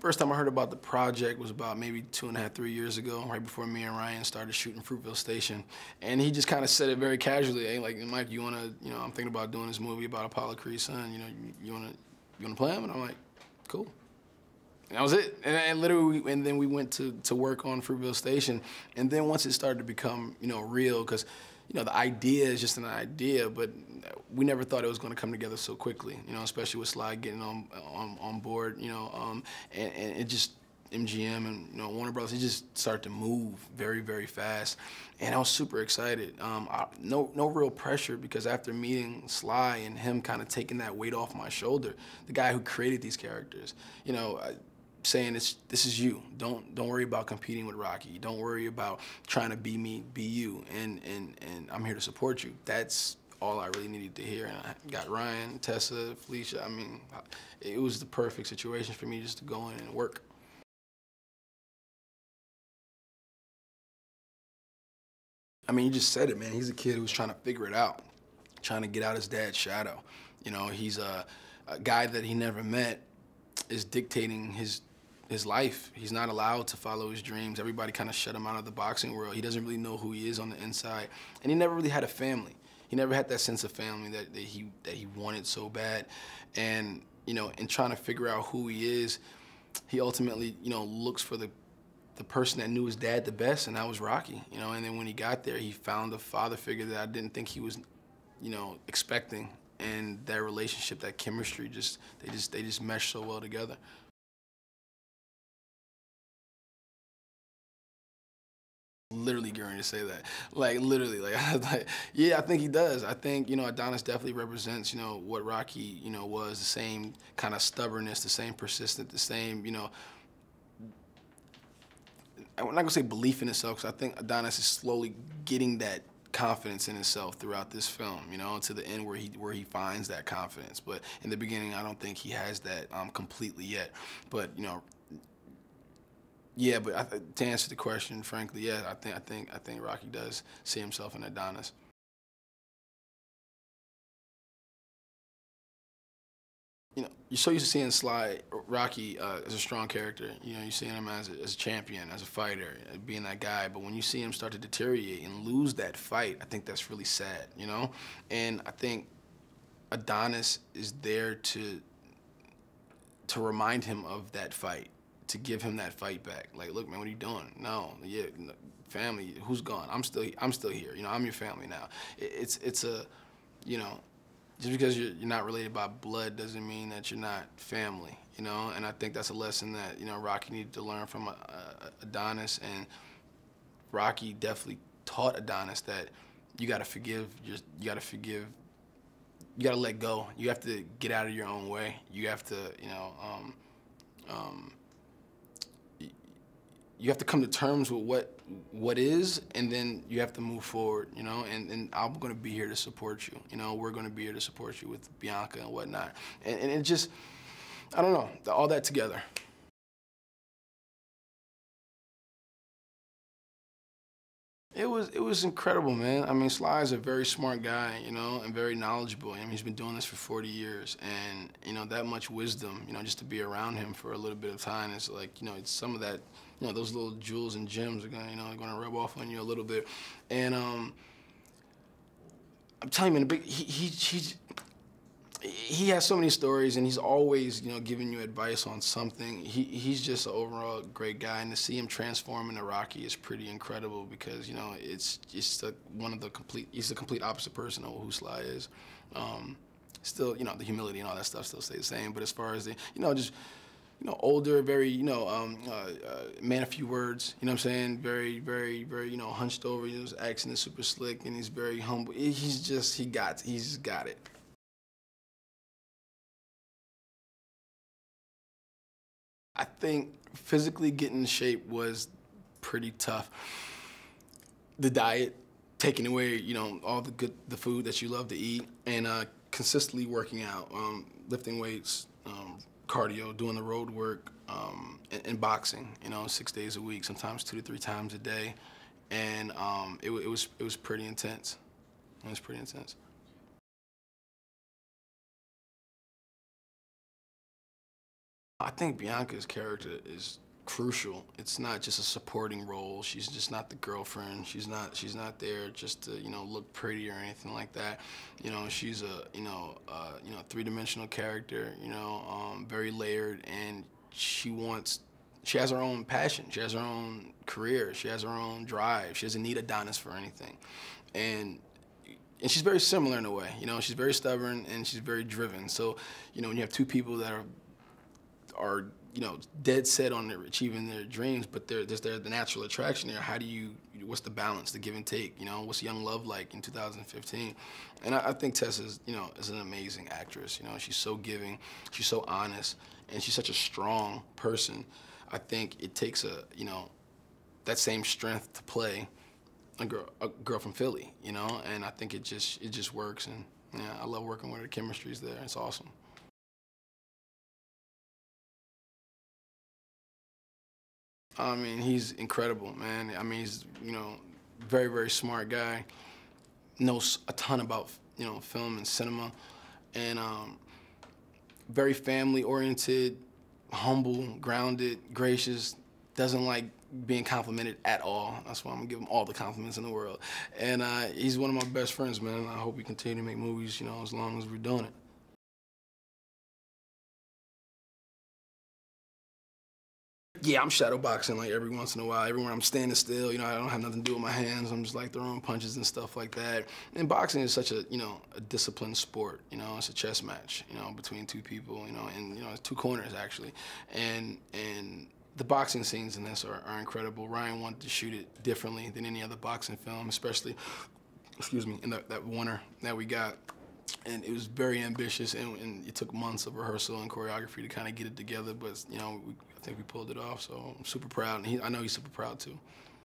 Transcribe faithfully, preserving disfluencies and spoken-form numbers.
First time I heard about the project was about maybe two and a half, three years ago, right before me and Ryan started shooting Fruitville Station. And he just kind of said it very casually, hey, like, Mike, you want to, you know, I'm thinking about doing this movie about Apollo Creed's son, you know, you want to you wanna play him? And I'm like, cool. And that was it. And, and literally, we, and then we went to, to work on Fruitville Station. And then once it started to become, you know, real, because, you know, the idea is just an idea, but we never thought it was going to come together so quickly, you know, especially with Sly getting on on, on board, you know, um, and, and it just, M G M and, you know, Warner Bros., it just started to move very, very fast. And I was super excited. Um, I, no, no real pressure, because after meeting Sly and him kind of taking that weight off my shoulder, the guy who created these characters, you know, I, saying it's, this is you. Don't don't worry about competing with Rocky. Don't worry about trying to be me, be you. And and and I'm here to support you. That's all I really needed to hear. And I got Ryan, Tessa, Felicia. I mean, it was the perfect situation for me just to go in and work. I mean, you just said it, man. He's a kid who's trying to figure it out, trying to get out his dad's shadow. You know, he's a, a guy that he never met is dictating his his life. He's not allowed to follow his dreams. Everybody kind of shut him out of the boxing world. He doesn't really know who he is on the inside. And he never really had a family. He never had that sense of family that, that he that he wanted so bad. And, you know, in trying to figure out who he is, he ultimately, you know, looks for the the person that knew his dad the best, and that was Rocky, you know. And then when he got there, he found a father figure that I didn't think he was, you know, expecting. And that relationship, that chemistry, just they just they just mesh so well together. Literally going to say that, like literally, like, like yeah, I think he does. I think, you know, Adonis definitely represents, you know, what Rocky, you know, was, the same kind of stubbornness, the same persistent, the same, you know. I'm not gonna say belief in itself, because I think Adonis is slowly getting that confidence in himself throughout this film, you know, to the end where he where he finds that confidence. But in the beginning, I don't think he has that um, completely yet. But, you know, yeah. But I th to answer the question, frankly, yeah, I think I think I think Rocky does see himself in Adonis. You know, you're so used to seeing Sly, Rocky uh, as a strong character. You know, you're seeing him as a, as a champion, as a fighter, as being that guy. But when you see him start to deteriorate and lose that fight, I think that's really sad, you know? And I think Adonis is there to, to remind him of that fight, to give him that fight back. Like, look, man, what are you doing? No, yeah, family, who's gone? I'm still, I'm still here. You know, I'm your family now. It's, it's a, you know, just because you're, you're not related by blood doesn't mean that you're not family, you know? And I think that's a lesson that, you know, Rocky needed to learn from uh, Adonis, and Rocky definitely taught Adonis that you gotta forgive, you're, you gotta forgive, you gotta let go. You have to get out of your own way. You have to, you know, um, um, you have to come to terms with what what is, and then you have to move forward, you know? And, and I'm gonna be here to support you, you know? We're gonna be here to support you with Bianca and whatnot. And, and it just, I don't know, all that together. It was, it was incredible, man. I mean, Sly is a very smart guy, you know, and very knowledgeable. I mean, he's been doing this for forty years, and, you know, that much wisdom, you know, just to be around him for a little bit of time, it's like, you know, it's some of that, you know, those little jewels and gems are gonna, you know, gonna rub off on you a little bit. And um, I'm telling you, man, big, he, he, he, he has so many stories, and he's always, you know, giving you advice on something. He, he's just an overall great guy, and to see him transform into Rocky is pretty incredible, because, you know, it's just a, one of the complete, he's the complete opposite person of who Sly is. Um, still, you know, the humility and all that stuff still stay the same, but as far as the, you know, just, you know, older, very, you know, um, uh, uh, man of few words, you know what I'm saying? Very, very, very, you know, hunched over, you know, his accent is super slick, and he's very humble. He's just, he got, he's got it. I think physically getting in shape was pretty tough. The diet, taking away, you know, all the good, the food that you love to eat, and uh, consistently working out, um, lifting weights, um, cardio, doing the road work, um, and, and boxing, you know, six days a week, sometimes two to three times a day. And um, it, it was, it was pretty intense. It was pretty intense. I think Bianca's character is crucial. It's not just a supporting role. She's just not the girlfriend. She's not. She's not there just to you know look pretty or anything like that. You know, she's a you know uh, you know three-dimensional character. You know, um, very layered, and she wants. She has her own passion. She has her own career. She has her own drive. She doesn't need Adonis for anything, and. And she's very similar in a way, you know. She's very stubborn and she's very driven. So, you know, when you have two people that are, are you know, dead set on their, achieving their dreams, but they're, there's their, the natural attraction there. How do you? What's the balance, the give and take? You know, what's young love like in two thousand fifteen? And I, I think Tessa's, you know, is an amazing actress. You know, she's so giving, she's so honest, and she's such a strong person. I think it takes a, you know, that same strength to play. A girl, a girl from Philly, you know, and I think it just it just works, and yeah, I love working with her. The chemistry's there; it's awesome. I mean, he's incredible, man. I mean, he's you know, very very smart guy, knows a ton about you know film and cinema, and um, very family oriented, humble, grounded, gracious. Doesn't like being complimented at all. That's why I'm gonna give him all the compliments in the world. And uh, he's one of my best friends, man. I hope we continue to make movies, you know, as long as we're doing it. Yeah, I'm shadow boxing like every once in a while. Everywhere I'm standing still, you know, I don't have nothing to do with my hands. I'm just like throwing punches and stuff like that. And boxing is such a, you know, a disciplined sport. You know, it's a chess match, you know, between two people, you know, and you know, two corners actually. And and. The boxing scenes in this are, are incredible. Ryan wanted to shoot it differently than any other boxing film, especially, excuse me, in the, that Warner that we got. And it was very ambitious, and, and it took months of rehearsal and choreography to kind of get it together. But you know, we, I think we pulled it off. So I'm super proud, and he, I know he's super proud too.